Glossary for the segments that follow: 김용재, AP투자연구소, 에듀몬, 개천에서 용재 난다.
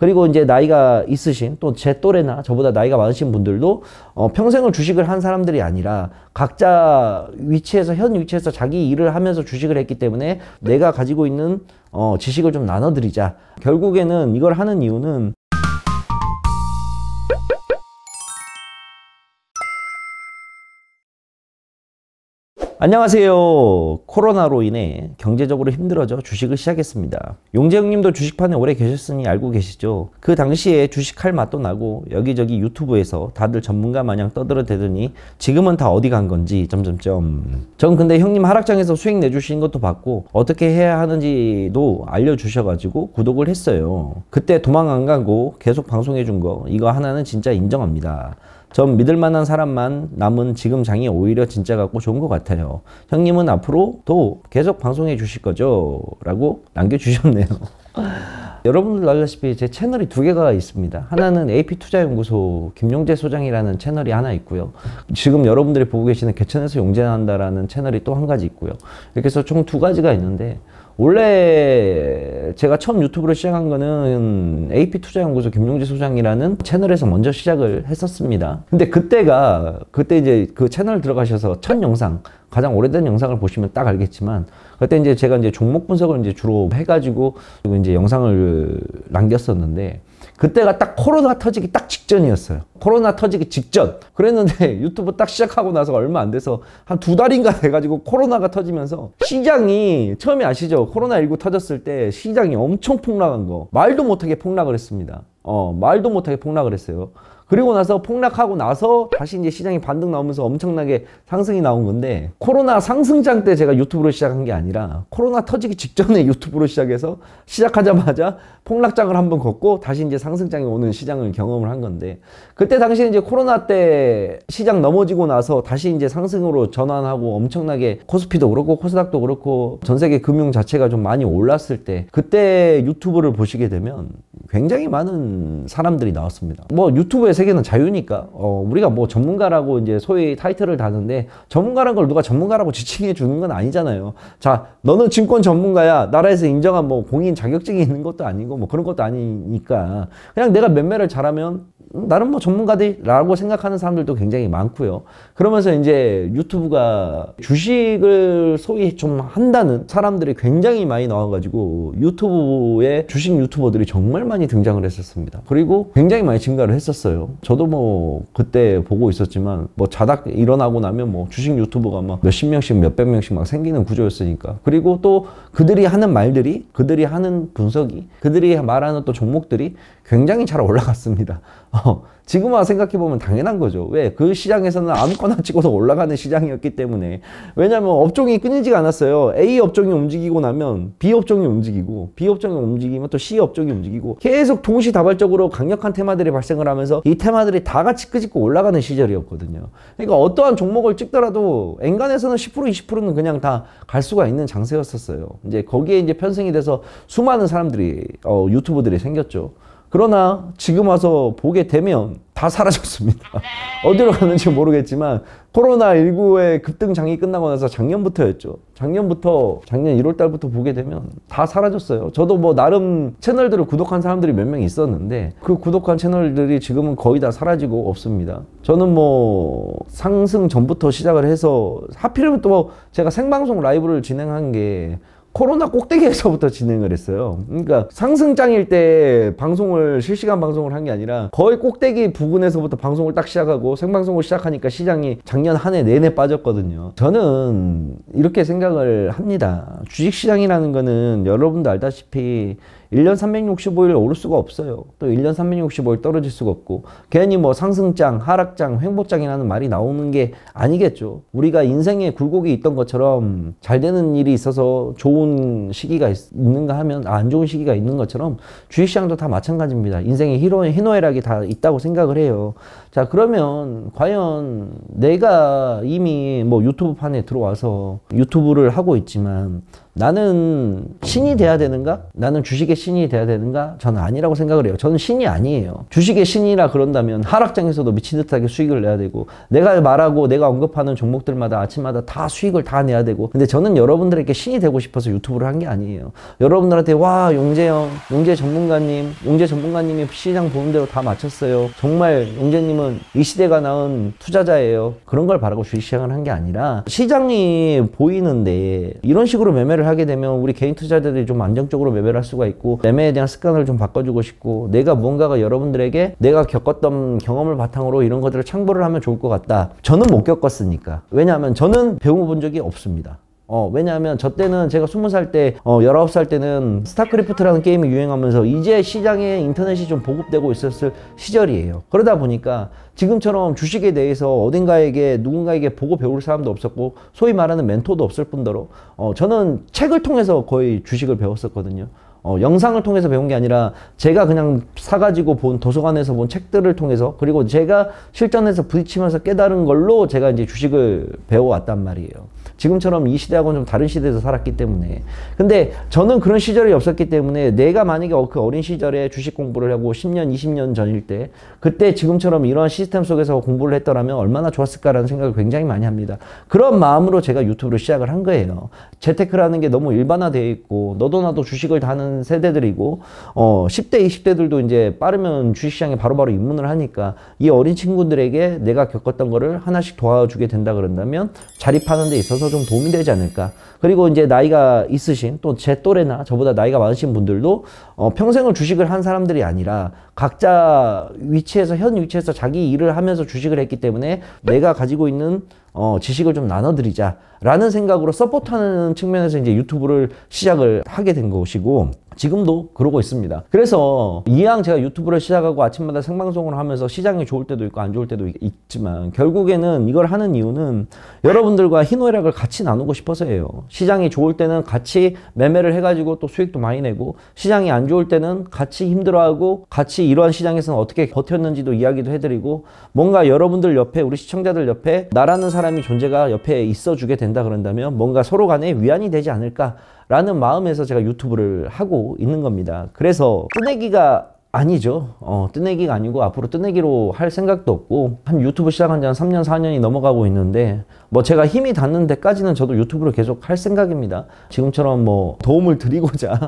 그리고 이제 나이가 있으신, 또 제 또래나 저보다 나이가 많으신 분들도 평생을 주식을 한 사람들이 아니라 각자 위치에서, 현 위치에서 자기 일을 하면서 주식을 했기 때문에 내가 가지고 있는 지식을 좀 나눠드리자. 결국에는 이걸 하는 이유는 안녕하세요. 코로나로 인해 경제적으로 힘들어져 주식을 시작했습니다. 용재 형님도 주식판에 오래 계셨으니 알고 계시죠? 그 당시에 주식할 맛도 나고 여기저기 유튜브에서 다들 전문가 마냥 떠들어대더니 지금은 다 어디 간 건지 점점점. 전 근데 형님 하락장에서 수익 내주시는 것도 봤고 어떻게 해야 하는지도 알려주셔가지고 구독을 했어요. 그때 도망 안 가고 계속 방송해준 거, 이거 하나는 진짜 인정합니다. 전 믿을만한 사람만 남은 지금 장이 오히려 진짜 같고 좋은 것 같아요. 형님은 앞으로도 계속 방송해 주실 거죠? 라고 남겨주셨네요. 여러분들 알다시피 제 채널이 두 개가 있습니다. 하나는 AP투자연구소 김용재 소장이라는 채널이 하나 있고요. 지금 여러분들이 보고 계시는 개천에서 용재 난다라는 채널이 또 한 가지 있고요. 이렇게 해서 총 두 가지가 있는데, 원래 제가 처음 유튜브를 시작한 거는 AP투자연구소 김용재 소장이라는 채널에서 먼저 시작을 했었습니다. 근데 그때 이제 그 채널 들어가셔서 첫 영상, 가장 오래된 영상을 보시면 딱 알겠지만, 그때 이제 제가 이제 종목 분석을 이제 주로 해가지고 이제 영상을 남겼었는데, 그때가 딱 코로나 터지기 딱 직전이었어요. 코로나 터지기 직전. 그랬는데 유튜브 딱 시작하고 나서 얼마 안 돼서 한 2달인가 돼가지고 코로나가 터지면서 시장이, 처음에 아시죠? 코로나19 터졌을 때 시장이 엄청 폭락한 거. 말도 못하게 폭락을 했습니다. 말도 못하게 폭락을 했어요. 그리고 나서 폭락하고 나서 다시 이제 시장이 반등 나오면서 엄청나게 상승이 나온 건데, 코로나 상승장 때 제가 유튜브를 시작한 게 아니라 코로나 터지기 직전에 유튜브로 시작하자마자 폭락장을 한번 걷고 다시 이제 상승장에 오는 시장을 경험을 한 건데, 그때 당시에 이제 코로나 때 시장 넘어지고 나서 다시 이제 상승으로 전환하고 엄청나게 코스피도 그렇고 코스닥도 그렇고 전 세계 금융 자체가 좀 많이 올랐을 때, 그때 유튜브를 보시게 되면 굉장히 많은 사람들이 나왔습니다. 뭐 유튜브에서 세계는 자유니까 우리가 뭐 전문가라고 이제 소위 타이틀을 다는데, 전문가란 걸 누가 전문가라고 지칭해 주는 건 아니잖아요. 자, 너는 증권 전문가야, 나라에서 인정한 뭐 공인 자격증이 있는 것도 아니고 뭐 그런 것도 아니니까, 그냥 내가 매매를 잘하면 나는 뭐 전문가들이라고 생각하는 사람들도 굉장히 많고요. 그러면서 이제 유튜브가 주식을 소위 좀 한다는 사람들이 굉장히 많이 나와가지고 유튜브에 주식 유튜버들이 정말 많이 등장을 했었습니다. 그리고 굉장히 많이 증가를 했었어요. 저도 뭐 그때 보고 있었지만, 뭐 자다 일어나고 나면 뭐 주식 유튜버가 막 몇십 명씩 몇백 명씩 막 생기는 구조였으니까. 그리고 또 그들이 하는 말들이, 그들이 하는 분석이, 그들이 말하는 또 종목들이 굉장히 잘 올라갔습니다. 지금 와 생각해보면 당연한 거죠. 왜? 그 시장에서는 아무거나 찍어서 올라가는 시장이었기 때문에. 왜냐면 업종이 끊이지가 않았어요. A 업종이 움직이고 나면 B 업종이 움직이고, B 업종이 움직이면 또 C 업종이 움직이고, 계속 동시다발적으로 강력한 테마들이 발생을 하면서 이 테마들이 다 같이 끄집고 올라가는 시절이었거든요. 그러니까 어떠한 종목을 찍더라도 엔간에서는 10% 20%는 그냥 다 갈 수가 있는 장세였었어요. 이제 거기에 이제 편승이 돼서 수많은 사람들이 유튜브들이 생겼죠. 그러나 지금 와서 보게 되면 다 사라졌습니다. 어디로 가는지 모르겠지만, 코로나19의 급등장이 끝나고 나서 작년부터였죠. 작년 1월달부터 보게 되면 다 사라졌어요. 저도 뭐 나름 채널들을 구독한 사람들이 몇 명 있었는데, 그 구독한 채널들이 지금은 거의 다 사라지고 없습니다. 저는 뭐 상승 전부터 시작을 해서, 하필이면 또 제가 생방송 라이브를 진행한 게 코로나 꼭대기에서부터 진행을 했어요. 그러니까 상승장일 때 방송을, 실시간 방송을 한 게 아니라 거의 꼭대기 부근에서부터 방송을 딱 시작하고 생방송을 시작하니까 시장이 작년 한 해 내내 빠졌거든요. 저는 이렇게 생각을 합니다. 주식시장이라는 거는 여러분도 알다시피 1년 365일 오를 수가 없어요. 또 1년 365일 떨어질 수가 없고, 괜히 뭐 상승장, 하락장, 횡보장이라는 말이 나오는 게 아니겠죠. 우리가 인생에 굴곡이 있던 것처럼 잘 되는 일이 있어서 좋은 시기가 있는가 하면 안 좋은 시기가 있는 것처럼 주식시장도 다 마찬가지입니다. 인생에 희노애락이 다 있다고 생각을 해요. 자, 그러면 과연 내가 이미 뭐 유튜브판에 들어와서 유튜브를 하고 있지만 나는 신이 돼야 되는가? 나는 주식의 신이 돼야 되는가? 저는 아니라고 생각을 해요. 저는 신이 아니에요. 주식의 신이라 그런다면 하락장에서도 미친 듯하게 수익을 내야 되고, 내가 말하고 내가 언급하는 종목들마다 아침마다 다 수익을 다 내야 되고. 근데 저는 여러분들에게 신이 되고 싶어서 유튜브를 한 게 아니에요. 여러분들한테 와, 용재 형, 용재 전문가님, 용재 전문가님이 시장 보는 대로 다 맞췄어요. 정말 용재님은 이 시대가 낳은 투자자예요. 그런 걸 바라고 주식시장을 한 게 아니라, 시장이 보이는데 이런 식으로 매매를 하게 되면 우리 개인 투자자들이 좀 안정적으로 매매를 할 수가 있고, 매매에 대한 습관을 좀 바꿔주고 싶고, 내가 무언가가 여러분들에게 내가 겪었던 경험을 바탕으로 이런 것들을 창보를 하면 좋을 것 같다. 저는 못 겪었으니까. 왜냐하면 저는 배워본 적이 없습니다. 왜냐하면 저 때는, 제가 20살 때 19살 때는 스타크래프트라는 게임이 유행하면서 이제 시장에 인터넷이 좀 보급되고 있었을 시절이에요. 그러다 보니까 지금처럼 주식에 대해서 어딘가에게 누군가에게 보고 배울 사람도 없었고, 소위 말하는 멘토도 없을 뿐더러 저는 책을 통해서 거의 주식을 배웠었거든요. 영상을 통해서 배운 게 아니라 제가 그냥 사가지고 본, 도서관에서 본 책들을 통해서, 그리고 제가 실전에서 부딪히면서 깨달은 걸로 제가 이제 주식을 배워왔단 말이에요. 지금처럼 이 시대하고는 좀 다른 시대에서 살았기 때문에. 근데 저는 그런 시절이 없었기 때문에, 내가 만약에 그 어린 시절에 주식 공부를 하고 10년, 20년 전일 때, 그때 지금처럼 이러한 시스템 속에서 공부를 했더라면 얼마나 좋았을까라는 생각을 굉장히 많이 합니다. 그런 마음으로 제가 유튜브를 시작을 한 거예요. 재테크라는 게 너무 일반화되어 있고, 너도 나도 주식을 다 하는 세대들이고, 10대, 20대들도 이제 빠르면 주식시장에 바로바로 입문을 하니까, 이 어린 친구들에게 내가 겪었던 거를 하나씩 도와주게 된다 그런다면 자립하는 데 있어서 좀 도움이 되지 않을까. 그리고 이제 나이가 있으신, 또 제 또래나 저보다 나이가 많으신 분들도 평생을 주식을 한 사람들이 아니라 각자 위치에서, 현 위치에서 자기 일을 하면서 주식을 했기 때문에 내가 가지고 있는 지식을 좀 나눠드리자라는 생각으로 서포트하는 측면에서 이제 유튜브를 시작을 하게 된 것이고, 지금도 그러고 있습니다. 그래서 이왕 제가 유튜브를 시작하고 아침마다 생방송을 하면서 시장이 좋을 때도 있고 안 좋을 때도 있지만, 결국에는 이걸 하는 이유는 여러분들과 희노애락을 같이 나누고 싶어서예요. 시장이 좋을 때는 같이 매매를 해가지고 또 수익도 많이 내고, 시장이 안 좋을 때는 같이 힘들어하고, 같이 이러한 시장에서는 어떻게 버텼는지도 이야기도 해드리고, 뭔가 여러분들 옆에, 우리 시청자들 옆에 나라는 사람이, 존재가 옆에 있어주게 된다 그런다면 뭔가 서로 간에 위안이 되지 않을까 라는 마음에서 제가 유튜브를 하고 있는 겁니다. 그래서 뜨내기가 아니죠. 뜨내기가 아니고, 앞으로 뜨내기로 할 생각도 없고, 한 유튜브 시작한 지 한 3년, 4년이 넘어가고 있는데, 뭐 제가 힘이 닿는 데까지는 저도 유튜브를 계속 할 생각입니다. 지금처럼 뭐 도움을 드리고자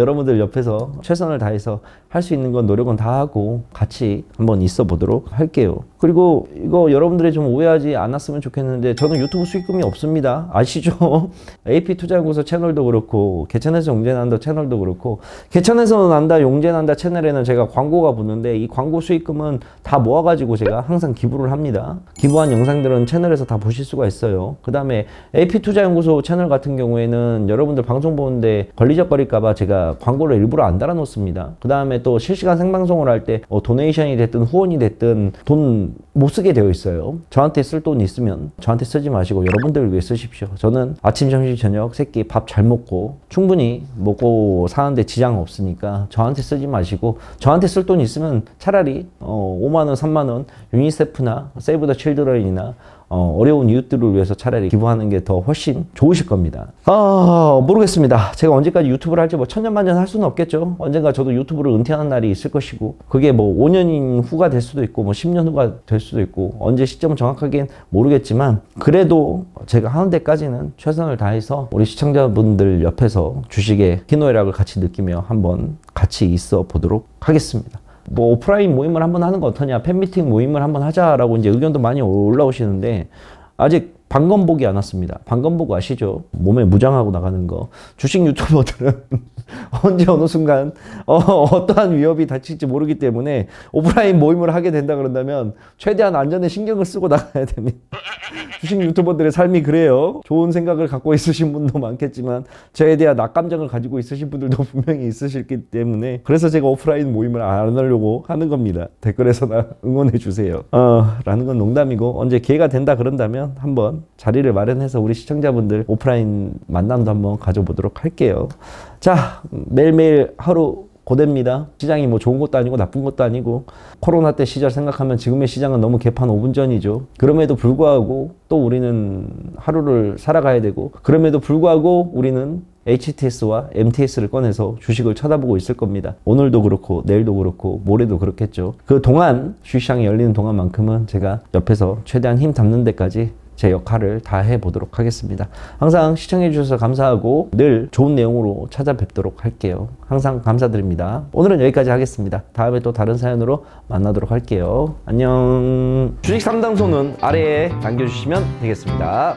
여러분들 옆에서 최선을 다해서 할 수 있는 건 노력은 다 하고 같이 한번 있어 보도록 할게요. 그리고 이거 여러분들이 좀 오해하지 않았으면 좋겠는데, 저는 유튜브 수익금이 없습니다. 아시죠? AP투자연구소 채널도 그렇고, 개천에서 용재 난다 채널도 그렇고, 개천에서 난다, 용재 난다 채널에는 제가 광고가 붙는데, 이 광고 수익금은 다 모아가지고 제가 항상 기부를 합니다. 기부한 영상들은 채널에서 다 보실 수가 있어요. 그 다음에 AP투자연구소 채널 같은 경우에는 여러분들 방송 보는데 걸리적거릴까봐 제가 광고를 일부러 안 달아 놓습니다. 그 다음에 또 실시간 생방송을 할 때 도네이션이 됐든 후원이 됐든 돈 못 쓰게 되어 있어요. 저한테 쓸 돈 있으면 저한테 쓰지 마시고 여러분들을 위해 쓰십시오. 저는 아침, 점심, 저녁 세끼 밥 잘 먹고 충분히 먹고 사는데 지장 없으니까 저한테 쓰지 마시고, 저한테 쓸 돈 있으면 차라리 5만원, 3만원 유니세프나 세이브 더 칠드런이나 어려운 이웃들을 위해서 차라리 기부하는 게 더 훨씬 좋으실 겁니다. 모르겠습니다. 제가 언제까지 유튜브를 할지 뭐 천년만년 할 수는 없겠죠. 언젠가 저도 유튜브를 은퇴하는 날이 있을 것이고, 그게 뭐 5년 후가 될 수도 있고, 뭐 10년 후가 될 수도 있고, 언제 시점은 정확하게는 모르겠지만, 그래도 제가 하는 데까지는 최선을 다해서 우리 시청자분들 옆에서 주식의 희노애락을 같이 느끼며 한번 같이 있어 보도록 하겠습니다. 뭐 오프라인 모임을 한번 하는 거 어떠냐, 팬미팅 모임을 한번 하자라고 이제 의견도 많이 올라오시는데, 아직 방검 보기 안 왔습니다. 방검 보고 아시죠? 몸에 무장하고 나가는 거. 주식 유튜버들은 언제 어느 순간 어떠한 위협이 닥칠지 모르기 때문에, 오프라인 모임을 하게 된다 그런다면 최대한 안전에 신경을 쓰고 나가야 됩니다. 주식 유튜버들의 삶이 그래요. 좋은 생각을 갖고 있으신 분도 많겠지만, 저에 대한 낙감정을 가지고 있으신 분들도 분명히 있으시기 때문에, 그래서 제가 오프라인 모임을 안 하려고 하는 겁니다. 댓글에서나 응원해 주세요. 라는 건 농담이고, 언제 기회가 된다 그런다면 한번 자리를 마련해서 우리 시청자분들 오프라인 만남도 한번 가져보도록 할게요. 자, 매일매일 하루 고대입니다. 시장이 뭐 좋은 것도 아니고 나쁜 것도 아니고, 코로나 때 시절 생각하면 지금의 시장은 너무 개판 5분 전이죠. 그럼에도 불구하고 또 우리는 하루를 살아가야 되고, 그럼에도 불구하고 우리는 HTS와 MTS를 꺼내서 주식을 쳐다보고 있을 겁니다. 오늘도 그렇고 내일도 그렇고 모레도 그렇겠죠. 그 동안 주식시장이 열리는 동안만큼은 제가 옆에서 최대한 힘 담는 데까지 제 역할을 다 해보도록 하겠습니다. 항상 시청해주셔서 감사하고 늘 좋은 내용으로 찾아뵙도록 할게요. 항상 감사드립니다. 오늘은 여기까지 하겠습니다. 다음에 또 다른 사연으로 만나도록 할게요. 안녕. 주식 상담소는 아래에 남겨주시면 되겠습니다.